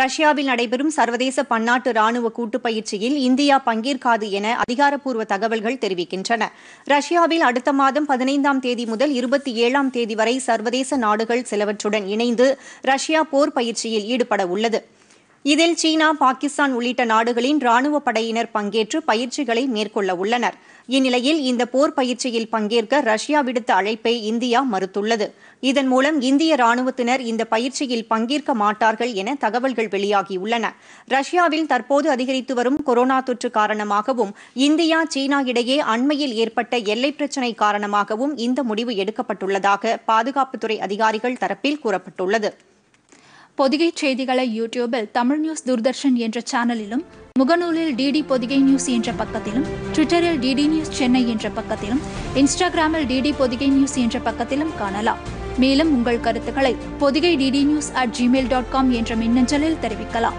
ரஷ்யாவில் நடைபெறும் சர்வதேச பன்னாட்டு ராணுவ கூட்டுப் பயிற்சியில் இந்தியா பங்கேற்காது என அதிகாரப்பூர்வ தகவல்கள் தெரிவிக்கின்றன. ரஷ்யாவில் அடுத்த மாதம் 15 தேதி முதல் 27 தேதி வரை சர்வதேச நாடுகள் சிலவற்றுடன் இணைந்து ரஷ்யா போர் பயிற்சியில் ஈடுபட உள்ளது. இதில் சீனா, பாகிஸ்தான் உள்ளிட்ட நாடுகளின் ராணுவ படையினர் பங்கேற்று பயிற்சிகளை மேற்கொள்ள உள்ளனர். இந்நிலையில் இந்த போர் பயிற்சியில் பங்கேற்க ரஷ்யா விடுத்த அழைப்பை இந்தியா மறுத்துள்ளது. இதன் மூலம் இந்திய ராணுவத்தினர் இந்த பயிற்சியில் பங்கேற்க மாட்டார்கள் என தகவல்கள் வெளியாகியுள்ளன. ரஷ்யாவில் தற்போது அதிகரித்து வரும் கொரோனா தொற்று காரணமாகவும் இந்தியா, சீனா இடையே அண்மையில் ஏற்பட்ட எல்லை பிரச்சினை காரணமாகவும் இந்த முடிவு எடுக்கப்பட்டுள்ளதாக பாதுகாப்புத்துறை அதிகாரிகள் தரப்பில் கூறப்பட்டுள்ளது. பொதிகை செய்திகளை யூடியூபில் தமிழ் நியூஸ் தூர்தர்ஷன் என்ற சேனலிலும், முகநூலில் டிடி பொதிகை நியூஸ் என்ற பக்கத்திலும், ட்விட்டரில் டிடி நியூஸ் சென்னை என்ற பக்கத்திலும், இன்ஸ்டாகிராமில் டிடி பொதிகை நியூஸ் என்ற பக்கத்திலும் காணலாம். மேலும் உங்கள் கருத்துக்களை பொதிகை டிடி நியூஸ்@gmail.com என்ற மின்னஞ்சலில் தெரிவிக்கலாம்.